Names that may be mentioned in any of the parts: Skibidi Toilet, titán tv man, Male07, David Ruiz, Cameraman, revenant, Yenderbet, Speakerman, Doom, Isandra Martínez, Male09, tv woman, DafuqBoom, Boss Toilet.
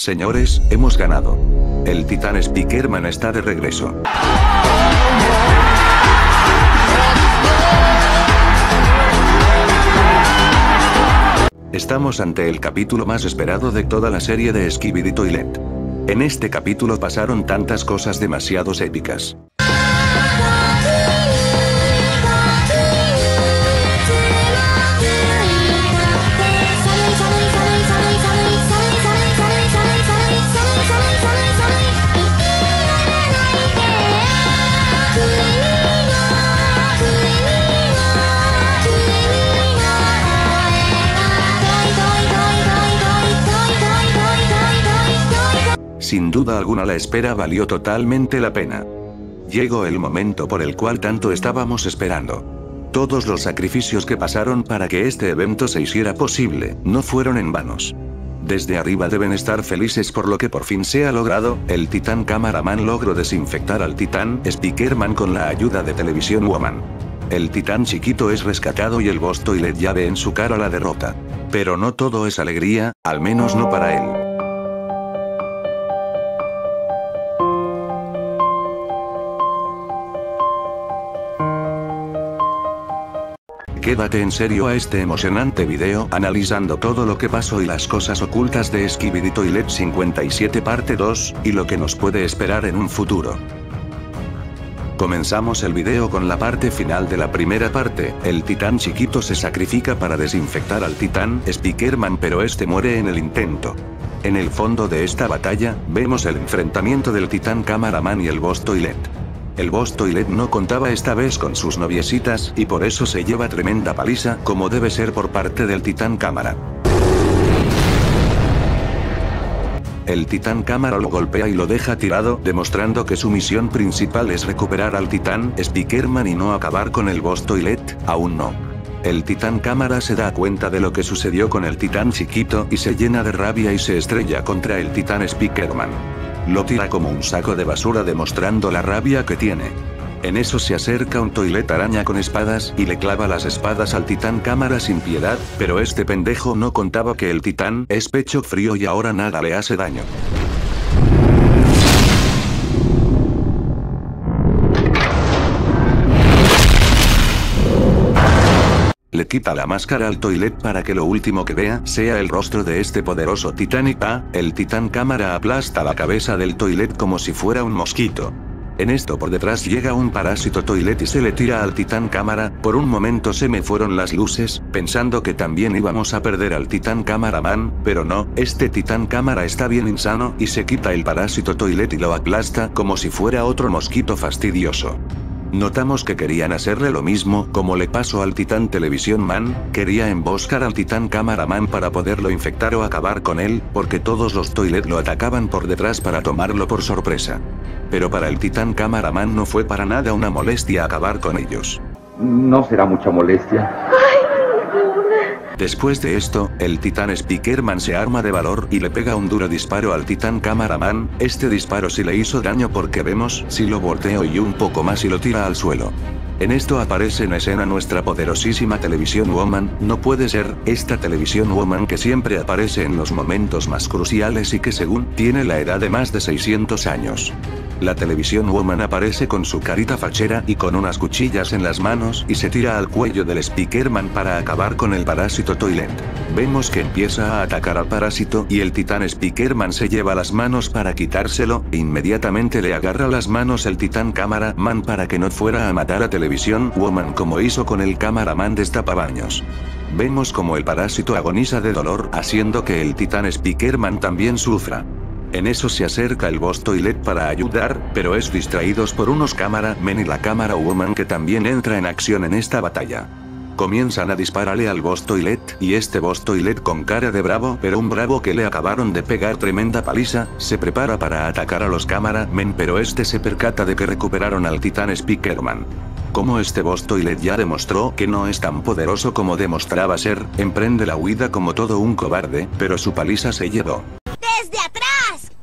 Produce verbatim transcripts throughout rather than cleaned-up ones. Señores, hemos ganado. El titán Speakerman está de regreso. Estamos ante el capítulo más esperado de toda la serie de Skibidi Toilet. En este capítulo pasaron tantas cosas demasiado épicas. Sin duda alguna la espera valió totalmente la pena. Llegó el momento por el cual tanto estábamos esperando. Todos los sacrificios que pasaron para que este evento se hiciera posible, no fueron en vanos. Desde arriba deben estar felices por lo que por fin se ha logrado. El titán Cameraman logró desinfectar al titán Speakerman con la ayuda de Television Woman. El titán chiquito es rescatado y el Boss Toilet ya ve en su cara la derrota. Pero no todo es alegría, al menos no para él. Quédate en serio a este emocionante video analizando todo lo que pasó y las cosas ocultas de Skibidi Toilet cincuenta y siete parte dos, y lo que nos puede esperar en un futuro. Comenzamos el video con la parte final de la primera parte. El titán chiquito se sacrifica para desinfectar al titán Speakerman, pero este muere en el intento. En el fondo de esta batalla, vemos el enfrentamiento del titán Cameraman y el Boss Toilet. El Boss Toilet no contaba esta vez con sus noviecitas, y por eso se lleva tremenda paliza, como debe ser por parte del titán cámara. El titán cámara lo golpea y lo deja tirado, demostrando que su misión principal es recuperar al titán Speakerman y no acabar con el Boss Toilet, aún no. El titán cámara se da cuenta de lo que sucedió con el titán chiquito y se llena de rabia y se estrella contra el titán Speakerman. Lo tira como un saco de basura, demostrando la rabia que tiene. En eso se acerca un toilet araña con espadas y le clava las espadas al titán cámara sin piedad, pero este pendejo no contaba que el titán es pecho frío y ahora nada le hace daño. Le quita la máscara al toilet para que lo último que vea sea el rostro de este poderoso titánica. El titán cámara aplasta la cabeza del toilet como si fuera un mosquito. En esto por detrás llega un parásito toilet y se le tira al titán cámara. Por un momento se me fueron las luces, pensando que también íbamos a perder al titán Cameraman, pero no, este titán cámara está bien insano y se quita el parásito toilet y lo aplasta como si fuera otro mosquito fastidioso. Notamos que querían hacerle lo mismo como le pasó al titán Television Man. Quería emboscar al titán Cameraman para poderlo infectar o acabar con él, porque todos los toilet lo atacaban por detrás para tomarlo por sorpresa. Pero para el titán Cameraman no fue para nada una molestia acabar con ellos. No será mucha molestia. Después de esto, el titán Speakerman se arma de valor y le pega un duro disparo al titán Cameraman. Este disparo sí le hizo daño porque vemos si lo volteo y un poco más y lo tira al suelo. En esto aparece en escena nuestra poderosísima Television Woman. No puede ser, esta Television Woman que siempre aparece en los momentos más cruciales y que según tiene la edad de más de seiscientos años. La Television Woman aparece con su carita fachera y con unas cuchillas en las manos y se tira al cuello del Speakerman para acabar con el parásito toilet. Vemos que empieza a atacar al parásito y el titán Speakerman se lleva las manos para quitárselo. Inmediatamente le agarra las manos el titán Cameraman para que no fuera a matar a Television Woman como hizo con el Cameraman destapabaños. Vemos como el parásito agoniza de dolor, haciendo que el titán Speakerman también sufra. En eso se acerca el Boss Toilet para ayudar, pero es distraídos por unos Cameraman y la Camera Woman que también entra en acción en esta batalla. Comienzan a dispararle al Boss Toilet, y este Boss Toilet con cara de bravo, pero un bravo que le acabaron de pegar tremenda paliza, se prepara para atacar a los Cameraman, pero este se percata de que recuperaron al titán Speakerman. Como este Boss Toilet ya demostró que no es tan poderoso como demostraba ser, emprende la huida como todo un cobarde, pero su paliza se llevó. ¡Desde atrás!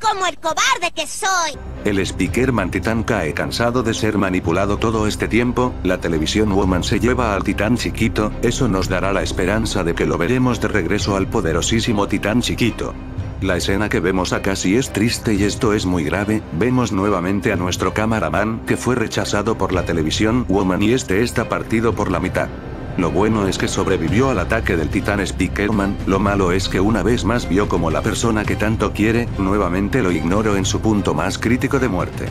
¡Como el cobarde que soy! El Speakerman titán cae cansado de ser manipulado todo este tiempo. La Television Woman se lleva al titán chiquito. Eso nos dará la esperanza de que lo veremos de regreso al poderosísimo titán chiquito. La escena que vemos acá sí es triste y esto es muy grave. Vemos nuevamente a nuestro cameraman, que fue rechazado por la Television Woman, y este está partido por la mitad. Lo bueno es que sobrevivió al ataque del titán Speakerman, lo malo es que una vez más vio como la persona que tanto quiere, nuevamente lo ignoró en su punto más crítico de muerte.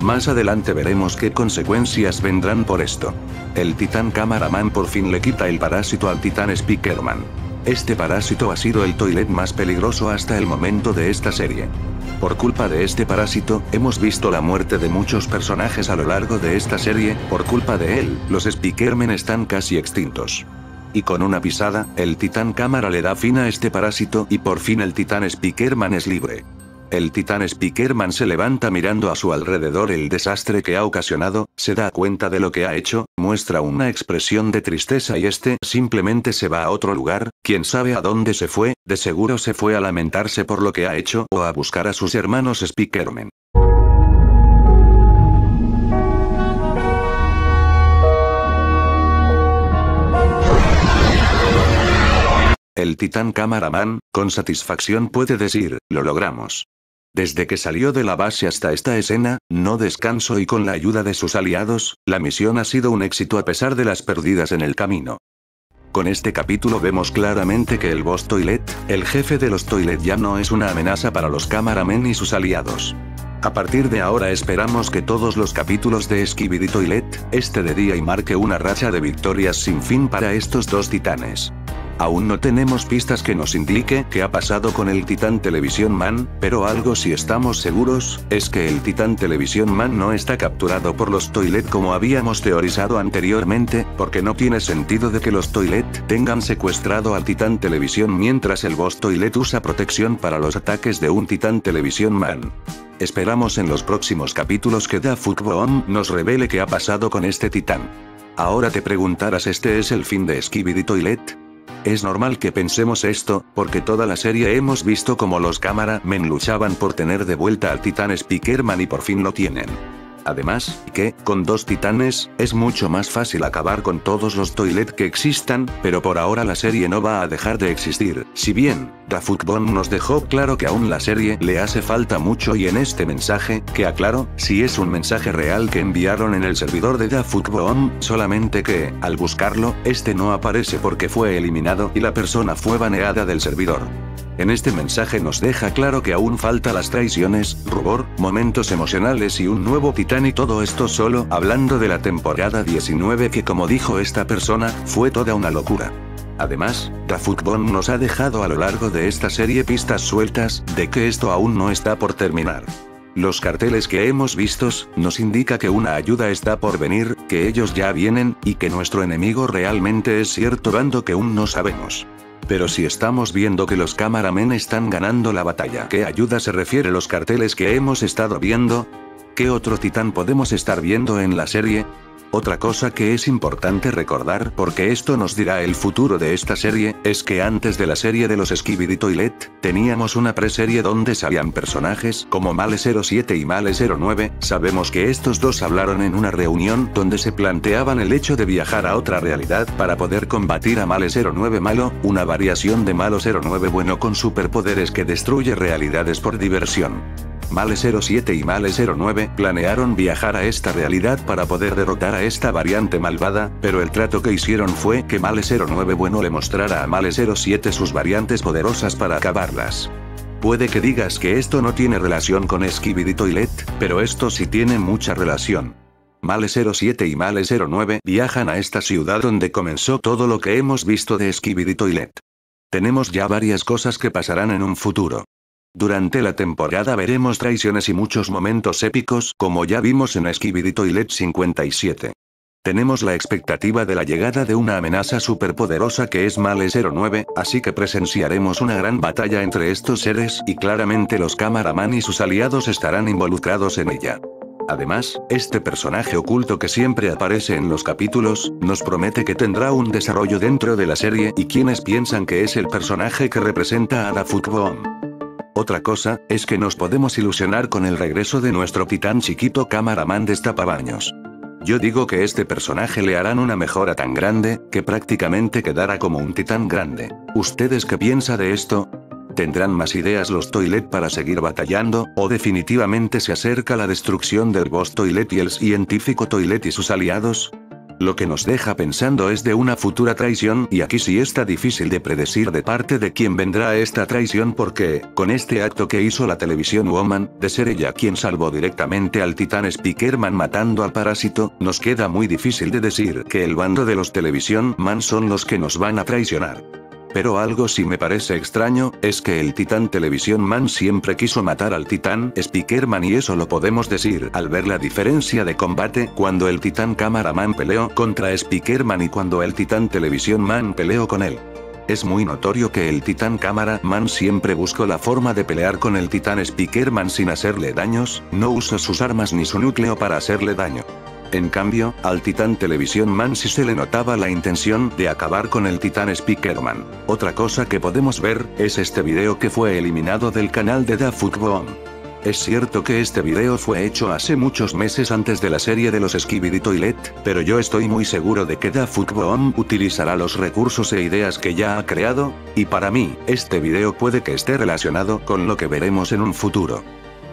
Más adelante veremos qué consecuencias vendrán por esto. El titán cameraman por fin le quita el parásito al titán Speakerman. Este parásito ha sido el toilet más peligroso hasta el momento de esta serie. Por culpa de este parásito, hemos visto la muerte de muchos personajes a lo largo de esta serie. Por culpa de él, los Speakermen están casi extintos. Y con una pisada, el titán cámara le da fin a este parásito y por fin el titán Speakerman es libre. El titán Speakerman se levanta mirando a su alrededor el desastre que ha ocasionado, se da cuenta de lo que ha hecho, muestra una expresión de tristeza y este simplemente se va a otro lugar, quién sabe a dónde se fue, de seguro se fue a lamentarse por lo que ha hecho o a buscar a sus hermanos Speakerman. El titán cameraman, con satisfacción puede decir, lo logramos. Desde que salió de la base hasta esta escena, no descanso y con la ayuda de sus aliados, la misión ha sido un éxito a pesar de las pérdidas en el camino. Con este capítulo vemos claramente que el Boss Toilet, el jefe de los Toilet, ya no es una amenaza para los cameramen y sus aliados. A partir de ahora esperamos que todos los capítulos de Skibidi Toilet, este de día y marque una racha de victorias sin fin para estos dos titanes. Aún no tenemos pistas que nos indique qué ha pasado con el titán Television Man, pero algo sí estamos seguros, es que el titán Television Man no está capturado por los Toilet como habíamos teorizado anteriormente, porque no tiene sentido de que los Toilet tengan secuestrado al titán Television mientras el Boss Toilet usa protección para los ataques de un titán Television Man. Esperamos en los próximos capítulos que DafuqBoom nos revele qué ha pasado con este titán. Ahora te preguntarás, ¿este es el fin de Skibidi Toilet? Es normal que pensemos esto, porque toda la serie hemos visto como los cameramen luchaban por tener de vuelta al titán Speakerman y por fin lo tienen. Además, que, con dos titanes, es mucho más fácil acabar con todos los toilet que existan, pero por ahora la serie no va a dejar de existir. Si bien, DafuqBoom nos dejó claro que aún la serie le hace falta mucho y en este mensaje, que aclaro, si es un mensaje real que enviaron en el servidor de DafuqBoom, solamente que, al buscarlo, este no aparece porque fue eliminado y la persona fue baneada del servidor. En este mensaje nos deja claro que aún falta las traiciones, rubor, momentos emocionales y un nuevo titán y todo esto solo hablando de la temporada diecinueve que, como dijo esta persona, fue toda una locura. Además, DafuqBoom nos ha dejado a lo largo de esta serie pistas sueltas de que esto aún no está por terminar. Los carteles que hemos vistos nos indica que una ayuda está por venir, que ellos ya vienen, y que nuestro enemigo realmente es cierto bando que aún no sabemos. Pero si estamos viendo que los cameramen están ganando la batalla, ¿qué ayuda se refiere los carteles que hemos estado viendo? ¿Qué otro titán podemos estar viendo en la serie? Otra cosa que es importante recordar, porque esto nos dirá el futuro de esta serie, es que antes de la serie de los Skibidi Toilet, teníamos una preserie donde salían personajes como Male cero siete y Male cero nueve, sabemos que estos dos hablaron en una reunión donde se planteaban el hecho de viajar a otra realidad para poder combatir a Male cero nueve malo, una variación de Malo cero nueve bueno con superpoderes que destruye realidades por diversión. Male cero siete y Male cero nueve planearon viajar a esta realidad para poder derrotar a esta variante malvada, pero el trato que hicieron fue que Male cero nueve bueno le mostrara a Male cero siete sus variantes poderosas para acabarlas. Puede que digas que esto no tiene relación con Skibidi Toilet, pero esto sí tiene mucha relación. Male cero siete y Male cero nueve viajan a esta ciudad donde comenzó todo lo que hemos visto de Skibidi Toilet. Tenemos ya varias cosas que pasarán en un futuro. Durante la temporada veremos traiciones y muchos momentos épicos como ya vimos en Skibidi Toilet cincuenta y siete. Tenemos la expectativa de la llegada de una amenaza superpoderosa que es Male cero nueve, así que presenciaremos una gran batalla entre estos seres y claramente los cameraman y sus aliados estarán involucrados en ella. Además, este personaje oculto que siempre aparece en los capítulos, nos promete que tendrá un desarrollo dentro de la serie y quienes piensan que es el personaje que representa a DafuqBoom. Otra cosa, es que nos podemos ilusionar con el regreso de nuestro titán chiquito cameraman destapabaños. Yo digo que este personaje le harán una mejora tan grande, que prácticamente quedará como un titán grande. ¿Ustedes qué piensan de esto? ¿Tendrán más ideas los Toilet para seguir batallando, o definitivamente se acerca la destrucción del Boss Toilet y el científico Toilet y sus aliados? Lo que nos deja pensando es de una futura traición, y aquí sí está difícil de predecir de parte de quién vendrá esta traición porque, con este acto que hizo la Television Woman, de ser ella quien salvó directamente al titán Speakerman matando al parásito, nos queda muy difícil de decir que el bando de los Television Man son los que nos van a traicionar. Pero algo sí me parece extraño, es que el titán Television Man siempre quiso matar al titán Speakerman y eso lo podemos decir al ver la diferencia de combate cuando el titán Cameraman peleó contra Speakerman y cuando el titán Television Man peleó con él. Es muy notorio que el titán Cameraman siempre buscó la forma de pelear con el titán Speakerman sin hacerle daños, no usó sus armas ni su núcleo para hacerle daño. En cambio, al titán Television Man sí se le notaba la intención de acabar con el titán Speakerman. Otra cosa que podemos ver, es este video que fue eliminado del canal de DafuqBoom. Es cierto que este video fue hecho hace muchos meses antes de la serie de los Skibidi Toilet, pero yo estoy muy seguro de que DafuqBoom utilizará los recursos e ideas que ya ha creado, y para mí, este video puede que esté relacionado con lo que veremos en un futuro.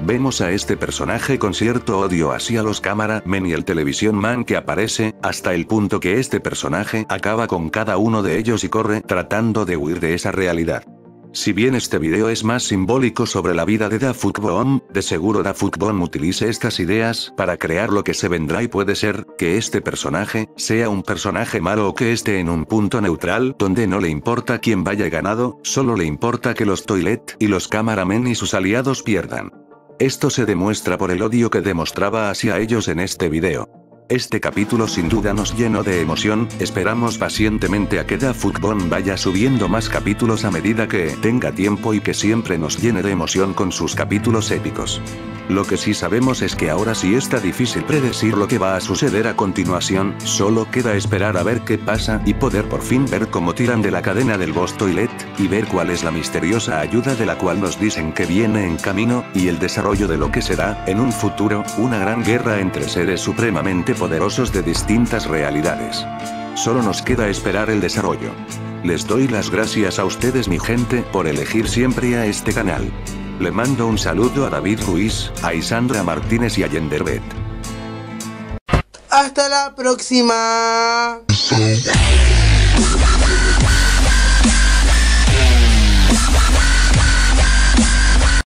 Vemos a este personaje con cierto odio hacia los Cameraman y el Television Man que aparece, hasta el punto que este personaje acaba con cada uno de ellos y corre tratando de huir de esa realidad. Si bien este video es más simbólico sobre la vida de DafuqBoom, de seguro DafuqBoom utilice estas ideas para crear lo que se vendrá y puede ser que este personaje sea un personaje malo o que esté en un punto neutral donde no le importa quién vaya ganado, solo le importa que los Toilet y los Cameraman y sus aliados pierdan. Esto se demuestra por el odio que demostraba hacia ellos en este video. Este capítulo sin duda nos llenó de emoción, esperamos pacientemente a que DafuqBoom vaya subiendo más capítulos a medida que tenga tiempo y que siempre nos llene de emoción con sus capítulos épicos. Lo que sí sabemos es que ahora sí está difícil predecir lo que va a suceder a continuación, solo queda esperar a ver qué pasa y poder por fin ver cómo tiran de la cadena del Boss Toilet, y ver cuál es la misteriosa ayuda de la cual nos dicen que viene en camino, y el desarrollo de lo que será, en un futuro, una gran guerra entre seres supremamente poderosos de distintas realidades. Solo nos queda esperar el desarrollo. Les doy las gracias a ustedes mi gente por elegir siempre a este canal. Le mando un saludo a David Ruiz, a Isandra Martínez y a Yenderbet. ¡Hasta la próxima!